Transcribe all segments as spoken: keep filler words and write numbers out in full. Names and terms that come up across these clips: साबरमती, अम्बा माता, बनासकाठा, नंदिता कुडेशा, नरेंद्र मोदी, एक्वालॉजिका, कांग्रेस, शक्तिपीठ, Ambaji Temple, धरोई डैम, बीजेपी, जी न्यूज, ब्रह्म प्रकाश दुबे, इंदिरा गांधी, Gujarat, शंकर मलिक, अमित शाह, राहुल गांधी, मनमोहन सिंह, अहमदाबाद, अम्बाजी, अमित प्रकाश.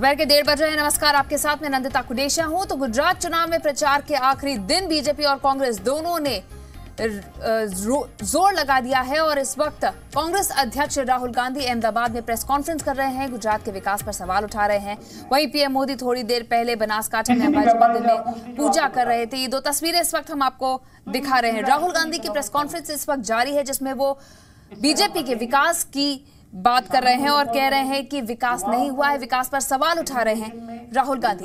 दोपहर के डेढ़ बज रहे हैं। नमस्कार, आपके साथ में नंदिता कुडेशा हूं। तो गुजरात चुनाव में प्रचार के आखिरी दिन बीजेपी और कांग्रेस दोनों ने जोर लगा दिया है और इस वक्त कांग्रेस अध्यक्ष राहुल गांधी अहमदाबाद में प्रेस कॉन्फ्रेंस कर रहे हैं, गुजरात के विकास पर सवाल उठा रहे हैं। वहीं पीएम मोदी थोड़ी देर पहले बनासकाठा में अम्बाजी मंदिर में पूजा कर रहे थे। ये दो तस्वीरें इस वक्त हम आपको दिखा रहे हैं। राहुल गांधी की प्रेस कॉन्फ्रेंस इस वक्त जारी है, जिसमें वो बीजेपी के विकास की बात कर रहे हैं और कह रहे हैं कि विकास नहीं हुआ है, विकास पर सवाल उठा रहे हैं राहुल गांधी।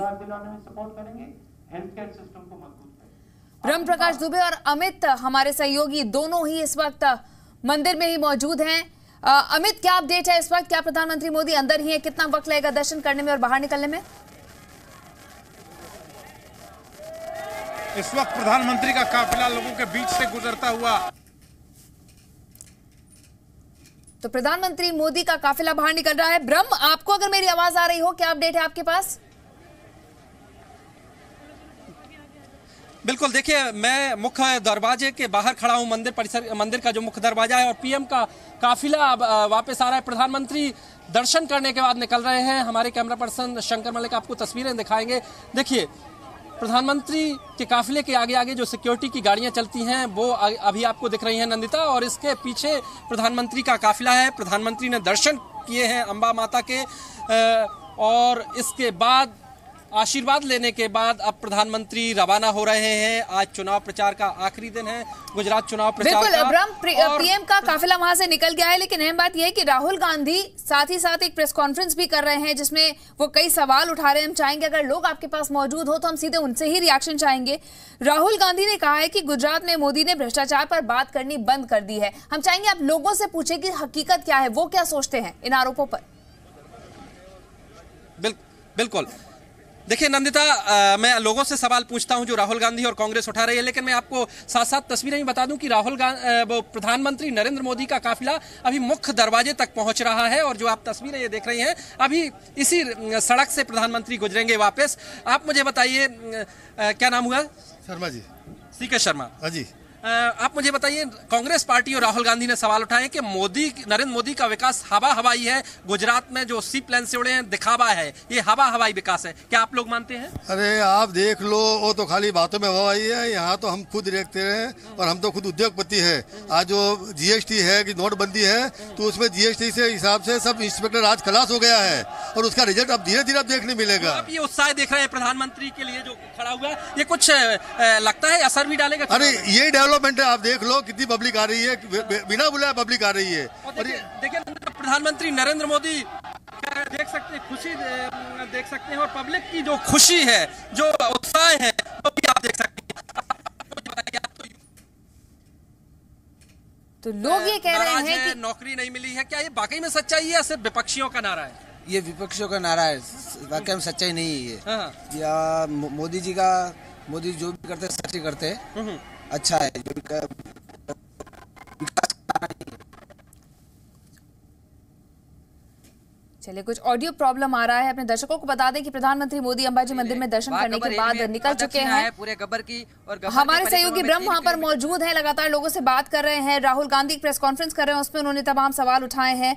ब्रह्म प्रकाश दुबे और अमित हमारे सहयोगी दोनों ही इस वक्त मंदिर में ही मौजूद हैं। अमित, क्या अपडेट है इस वक्त? क्या प्रधानमंत्री मोदी अंदर ही है? कितना वक्त लगेगा दर्शन करने में और बाहर निकलने में? इस वक्त प्रधानमंत्री का काफिला लोगों के बीच से गुजरता हुआ, तो प्रधानमंत्री मोदी का काफिला बाहर निकल रहा है। ब्रह्म, आपको अगर मेरी आवाज आ रही हो, क्या अपडेट है आपके पास? बिल्कुल, देखिए मैं मुख्य दरवाजे के बाहर खड़ा हूं, मंदिर परिसर, मंदिर का जो मुख्य दरवाजा है, और पीएम का काफिला वापस आ रहा है। प्रधानमंत्री दर्शन करने के बाद निकल रहे हैं। हमारे कैमरा पर्सन शंकर मलिक आपको तस्वीरें दिखाएंगे। देखिए प्रधानमंत्री के काफिले के आगे आगे जो सिक्योरिटी की गाड़ियां चलती हैं वो अभी आपको दिख रही हैं नंदिता, और इसके पीछे प्रधानमंत्री का काफिला है। प्रधानमंत्री ने दर्शन किए हैं अम्बा माता के और इसके बाद आशीर्वाद लेने के बाद अब प्रधानमंत्री रवाना हो रहे हैं। आज चुनाव प्रचार का आखिरी दिन है, गुजरात चुनाव प्रचार का। पीएम का काफिला वहां से निकल गया है, लेकिन अहम बात यह है कि राहुल गांधी साथ ही साथ एक प्रेस कॉन्फ्रेंस भी कर रहे हैं, जिसमें वो कई सवाल उठा रहे हैं। हम चाहेंगे अगर लोग आपके पास मौजूद हो तो हम सीधे उनसे ही रिएक्शन चाहेंगे। राहुल गांधी ने कहा है कि गुजरात में मोदी ने भ्रष्टाचार पर बात करनी बंद कर दी है। हम चाहेंगे आप लोगों से पूछे कि हकीकत क्या है, वो क्या सोचते हैं इन आरोपों पर। बिल्कुल, देखिए नंदिता, आ, मैं लोगों से सवाल पूछता हूं जो राहुल गांधी और कांग्रेस उठा रही है, लेकिन मैं आपको साथ साथ तस्वीरें भी बता दूं कि राहुल गांधी, वो प्रधानमंत्री नरेंद्र मोदी का काफिला अभी मुख्य दरवाजे तक पहुंच रहा है, और जो आप तस्वीरें ये देख रही हैं अभी इसी सड़क से प्रधानमंत्री गुजरेंगे वापस। आप मुझे बताइए, क्या नाम हुआ? शर्मा जी, सी के शर्मा जी, आप मुझे बताइए, कांग्रेस पार्टी और राहुल गांधी ने सवाल उठाए कि मोदी, नरेंद्र मोदी का विकास हवा हवाई है, गुजरात में जो सी प्लान से उड़े हैं दिखावा है, ये हवा हवाई विकास है, क्या आप लोग मानते हैं? अरे आप देख लो, वो तो खाली बातों में हवाई है, यहाँ तो हम खुद देखते हैं और हम तो खुद उद्योगपति है। आज जो जीएसटी है कि नोटबंदी है, तो उसमें जीएसटी से हिसाब से सब इंस्पेक्टर आज खलास हो गया है और उसका रिजल्ट अब धीरे धीरे अब देखने मिलेगा। आप ये उत्साह देख रहे हैं प्रधानमंत्री के लिए जो खड़ा हुआ है, ये कुछ लगता है असर भी डालेगा? अरे ये डेवलप, आप देख लो कितनी पब्लिक आ रही है, बिना बुलाए पब्लिक आ रही है। देखिए प्रधानमंत्री नरेंद्र मोदी देख सकते हैं, खुशी देख सकते हैं, और पब्लिक की जो खुशी है, जो उत्साह है, वो भी आप देख सकते हैं। तो लोग ये कह रहे हैं कि नौकरी नहीं मिली है, क्या ये वाकई में सच्चाई है या सिर्फ विपक्षियों का नारा है? ये विपक्षियों का नारा है, वाकई में सच्चाई नहीं है। या मोदी जी का, मोदी जो भी करते सच्ची करते हैं, अच्छा है। चलिए, कुछ ऑडियो प्रॉब्लम आ रहा है। अपने दर्शकों को बता दें कि प्रधानमंत्री मोदी अंबाजी मंदिर में दर्शन करने के बाद निकल चुके हैं पूरे गब्बर की, और हमारे सहयोगी ब्रह्म वहां पर मौजूद हैं, लगातार लोगों से बात कर रहे हैं। राहुल गांधी प्रेस कॉन्फ्रेंस कर रहे हैं, उसमें उन्होंने तमाम सवाल उठाए हैं।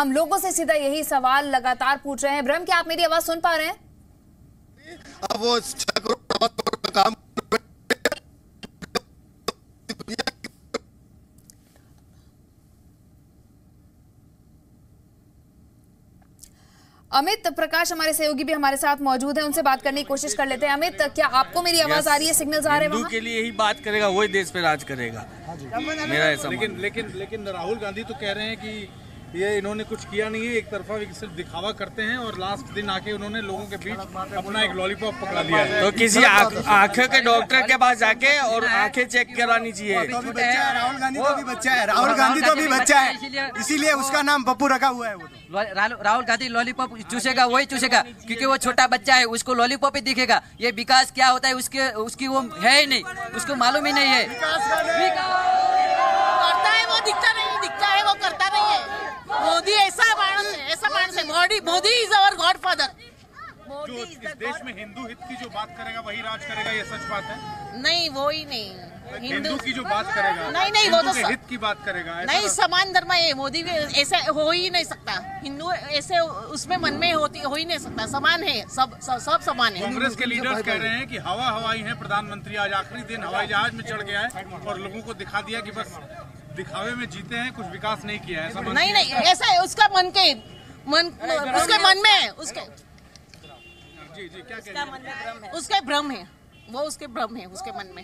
हम लोगों से सीधा यही सवाल लगातार पूछ रहे हैं। ब्रह्म, क्या आप मेरी आवाज सुन पा रहे हैं? अब वो काम अमित प्रकाश हमारे सहयोगी भी हमारे साथ मौजूद हैं, उनसे बात करने की कोशिश कर लेते हैं। अमित, क्या आपको मेरी आवाज आ रही है? सिग्नल आ रहे हैं? हिंदू के लिए ही बात करेगा वही देश पे राज करेगा, मेरा ऐसा। लेकिन लेकिन लेकिन राहुल गांधी तो कह रहे हैं कि ये इन्होंने कुछ किया नहीं है, एक तरफा सिर्फ दिखावा करते हैं, और लास्ट दिन आके उन्होंने लोगों के बीच अपना एक लॉलीपॉप पकड़ा लिया है। तो किसी आँखों के डॉक्टर के पास जाके और आँखें चेक करानी चाहिए। राहुल गांधी तो भी बच्चा है, राहुल गांधी तो भी बच्चा है, इसीलिए उसका नाम पप्पू रखा हुआ है। राहुल गांधी लॉलीपॉप चूसेगा, वही चूसेगा, क्योंकि वो छोटा बच्चा है, उसको लॉलीपॉप ही दिखेगा। ये विकास क्या होता है उसके, उसकी वो है ही नहीं, उसको मालूम ही नहीं है। करता है वो, दिखता नहीं, दिखता है वो, करता नहीं है। मोदी ऐसा मानस है, ऐसा मानस है। Modi Modi is our God father. जो इस देश में हिंदू हित की जो बात करेगा वही राज करेगा, ये सच बात है? नहीं, वो ही नहीं, हिंदू की जो बात करेगा, नहीं नहीं वो तो हित की बात करेगा, नहीं समान धर्म है। मोदी भी ऐसा हो ही नहीं सकता, हिंदू ऐसे उसमें मन में होती हो ही नहीं सकता, समान है सब, सब समान है। कांग्रेस के लीडर्स कह रहे हैं कि हवा हवाई है प्रधानमंत्री, आज आखिरी दिन हवाई जहाज में चढ़ गया है और लोगों को दिखा दिया कि बस दिखावे में जीते हैं, कुछ विकास नहीं किया है। नहीं नहीं ऐसा है, उसका मन के मन उसके मन में है, उसके जी जी क्या उसका मन में भ्रम है, उसके भ्रम है, वो उसके भ्रम है, उसके मन में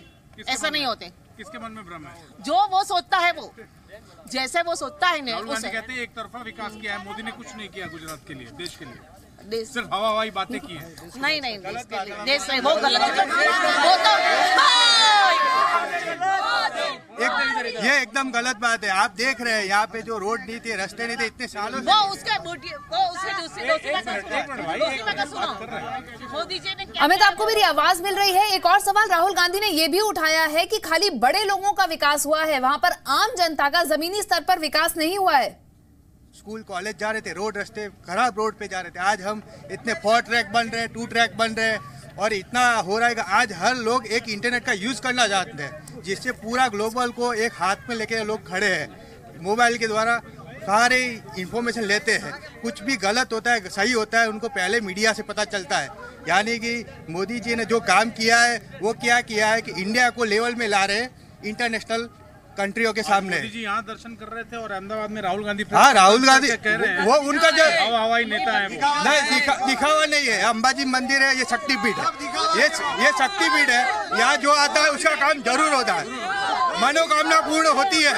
ऐसा नहीं होते। किसके मन में भ्रम है? जो वो सोचता है, वो जैसे वो सोचता है। राहुल गांधी कहते हैं एक तरफा विकास किया है मोदी ने, कुछ नहीं किया गुजरात के लिए, देश के लिए, सिर्फ हवा हवाई बातें की है। नहीं नहीं देश नहीं, वो गलत है, ये एकदम गलत बात है। आप देख रहे हैं यहाँ पे जो रोड नहीं थे, रास्ते नहीं थे इतने सालों से, वो उसके वो उसके अमित आपको मेरी आवाज मिल रही है। एक और सवाल राहुल गांधी ने ये भी उठाया है कि खाली बड़े लोगों का विकास हुआ है, वहाँ पर आम जनता का जमीनी स्तर पर विकास नहीं हुआ है। स्कूल कॉलेज जा रहे थे, रोड रास्ते खराब रोड पे जा रहे थे, आज हम इतने फोर ट्रैक बन रहे, टू ट्रैक बन रहे और इतना हो रहा है कि आज हर लोग एक इंटरनेट का यूज़ करना चाहते हैं, जिससे पूरा ग्लोबल को एक हाथ में लेके लोग खड़े हैं, मोबाइल के द्वारा सारे इंफॉर्मेशन लेते हैं। कुछ भी गलत होता है, सही होता है, उनको पहले मीडिया से पता चलता है। यानी कि मोदी जी ने जो काम किया है वो क्या किया है कि इंडिया को लेवल में ला रहे हैं इंटरनेशनल कंट्रियों के सामने। जी यहाँ दर्शन कर रहे थे और अहमदाबाद में राहुल गांधी, हाँ राहुल गांधी कह रहे हैं वो उनका जो हवा हवाई नेता है, नहीं दिखावा नहीं है। अंबाजी मंदिर है, ये शक्तिपीठ है, ये ये शक्तिपीठ है, यहाँ जो आता है उसका काम जरूर होता है, मनोकामना पूर्ण होती है,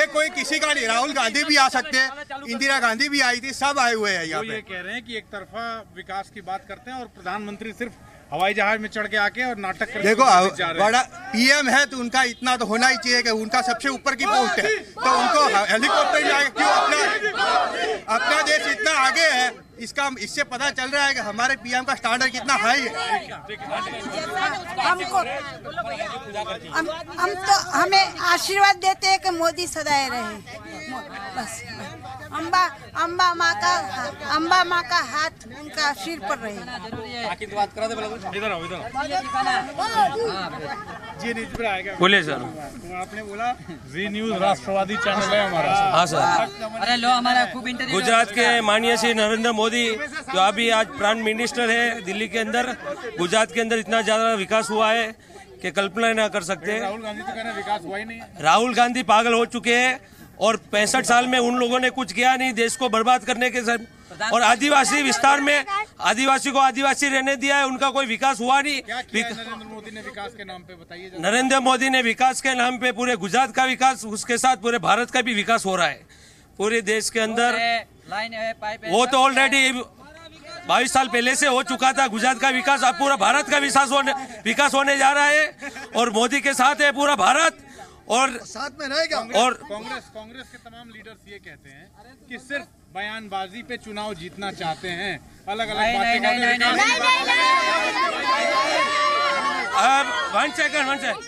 ये कोई किसी का नहीं। राहुल गांधी भी आ सकते हैं, इंदिरा गांधी भी आई थी, सब आए हुए हैं। यहाँ पे कह रहे हैं कि एक तरफा विकास की बात करते हैं और प्रधानमंत्री सिर्फ हवाई जहाज में चढ़ के आके और नाटक करके देखो जा रहे। बड़ा पीएम है तो उनका इतना तो होना ही चाहिए कि उनका सबसे ऊपर की पोस्ट है, तो उनको हेलीकॉप्टर में क्यों? अपना अपना देश इतना आगे है, इसका इससे पता चल रहा है कि हमारे पीएम का स्टैंडर्ड कितना हाई है। हमको हम, हम तो हमें आशीर्वाद देते हैं कि मोदी सदाए रहे, बस अम्बा अम्बा माता अम्बा माता हाथ उनका सिर पर रहे। इधर आओ, इधर जी न्यूज पर आएगा, बोले सर आपने बोला जी न्यूज राष्ट्रवादी चैनल है हमारा। हाँ सर, अरे लो हमारा खूब इंटरव्यू। गुजरात के माननीय श्री नरेंद्र मोदी जो अभी आज प्राइम मिनिस्टर है दिल्ली के अंदर, गुजरात के अंदर इतना ज्यादा विकास हुआ है कि कल्पना ना कर सकते। राहुल गांधी तो कह रहे हैं विकास हुआ ही नहीं, राहुल गांधी पागल हो चुके हैं और पैंसठ साल में उन लोगों ने कुछ किया नहीं, देश को बर्बाद करने के साथ। और आदिवासी विस्तार में आदिवासी को आदिवासी रहने दिया है, उनका कोई विकास हुआ नहीं। नरेंद्र मोदी ने विकास के नाम पे बताइए, नरेंद्र मोदी ने विकास के नाम पे पूरे गुजरात का विकास, उसके साथ पूरे भारत का भी विकास हो रहा है पूरे देश के अंदर। वो तो ऑलरेडी बाईस साल पहले से हो चुका था गुजरात का विकास, अब पूरा भारत का विकास होने विकास होने जा रहा है और मोदी के साथ है पूरा भारत और साथ में रहेगा। और कांग्रेस कांग्रेस के तमाम लीडर्स ये कहते हैं कि सिर्फ बयानबाजी पे चुनाव जीतना चाहते हैं, अलग अलग बातें करते हैं। अब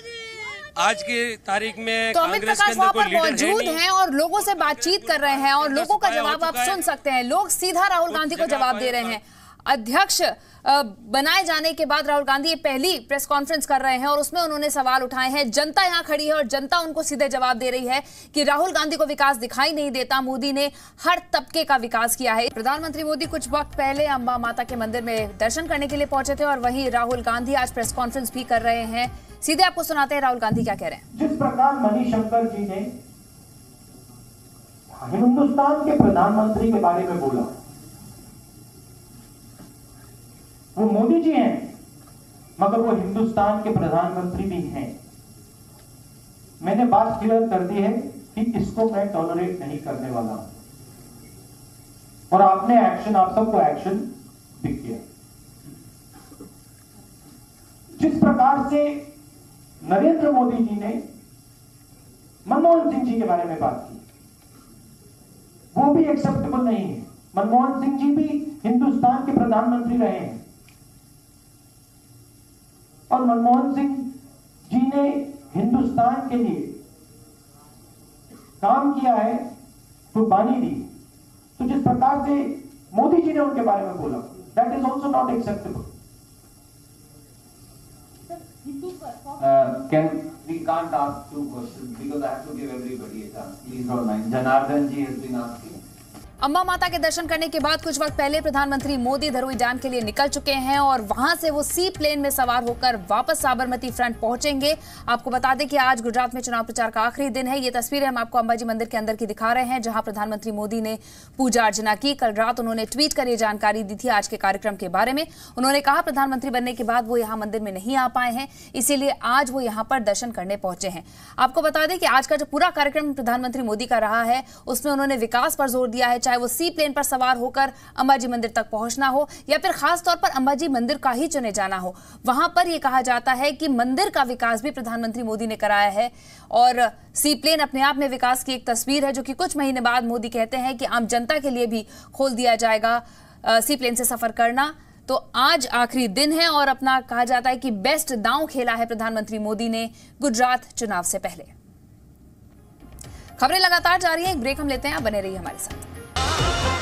आज की तारीख में तो अमित शाह मौजूद हैं और लोगों से बातचीत कर रहे हैं और लोगों का जवाब आप सुन सकते हैं। लोग सीधा राहुल गांधी को जवाब दे रहे हैं। अध्यक्ष बनाए जाने के बाद राहुल गांधी ये पहली प्रेस कॉन्फ्रेंस कर रहे हैं और उसमें उन्होंने सवाल उठाए हैं। जनता यहाँ खड़ी है और जनता उनको सीधे जवाब दे रही है कि राहुल गांधी को विकास दिखाई नहीं देता, मोदी ने हर तबके का विकास किया है। प्रधानमंत्री मोदी कुछ वक्त पहले अम्बा माता के मंदिर में दर्शन करने के लिए पहुंचे थे और वहीं राहुल गांधी आज प्रेस कॉन्फ्रेंस भी कर रहे हैं। सीधे आपको सुनाते हैं राहुल गांधी क्या कह रहे हैं। जिस प्रकार मणिशंकर जी ने हिंदुस्तान के प्रधानमंत्री के बारे में बोला, वो मोदी जी हैं मगर वो हिंदुस्तान के प्रधानमंत्री भी हैं। मैंने बात क्लियर कर दी है कि इसको मैं टॉलरेट नहीं करने वाला हूं और आपने एक्शन, आप सबको एक्शन भी किया। जिस प्रकार से नरेंद्र मोदी जी ने मनमोहन सिंह जी के बारे में बात की, वो भी एक्सेप्टेबल नहीं है। मनमोहन सिंह जी भी हिंदुस्तान के प्रधानमंत्री रहे हैं और मनमोहन सिंह जी ने हिंदुस्तान के लिए काम किया है, कुर्बानी दी। तो जिस प्रकार से मोदी जी ने उनके बारे में बोला, That is also not acceptable. Uh, can we can't ask two questions because I have to give everybody a chance. Please don't mind. Janardhan ji has been asking. अम्बा माता के दर्शन करने के बाद कुछ वक्त पहले प्रधानमंत्री मोदी धरोई डैम के लिए निकल चुके हैं और वहां से वो सी प्लेन में सवार होकर वापस साबरमती फ्रंट पहुंचेंगे। आपको बता दें कि आज गुजरात में चुनाव प्रचार का आखिरी दिन है। ये तस्वीरें हम आपको अम्बाजी मंदिर के अंदर की दिखा रहे हैं, जहां प्रधानमंत्री मोदी ने पूजा अर्चना की। कल रात उन्होंने ट्वीट कर ये जानकारी दी थी आज के कार्यक्रम के बारे में। उन्होंने कहा प्रधानमंत्री बनने के बाद वो यहाँ मंदिर में नहीं आ पाए हैं, इसीलिए आज वो यहाँ पर दर्शन करने पहुंचे हैं। आपको बता दें कि आज का जो पूरा कार्यक्रम प्रधानमंत्री मोदी का रहा है उसमें उन्होंने विकास पर जोर दिया है, चाहे वो सी प्लेन पर सवार होकर अम्बाजी मंदिर तक पहुंचना हो या फिर खास तौर पर अम्बाजी मंदिर का ही चुने जाना हो। वहां पर यह कहा जाता है कि मंदिर का विकास भी प्रधानमंत्री मोदी ने कराया है और सी प्लेन अपने आप में विकास की एक तस्वीर है, जो कि कुछ महीने बाद मोदी कहते हैं कि आम जनता के लिए भी खोल दिया जाएगा सी प्लेन से सफर करना। तो आज आखिरी दिन है और अपना कहा जाता है कि बेस्ट दांव खेला है प्रधानमंत्री मोदी ने गुजरात चुनाव से पहले। खबरें लगातार जारी है, एक ब्रेक हम लेते हैं, आप बने रहिए हमारे साथ।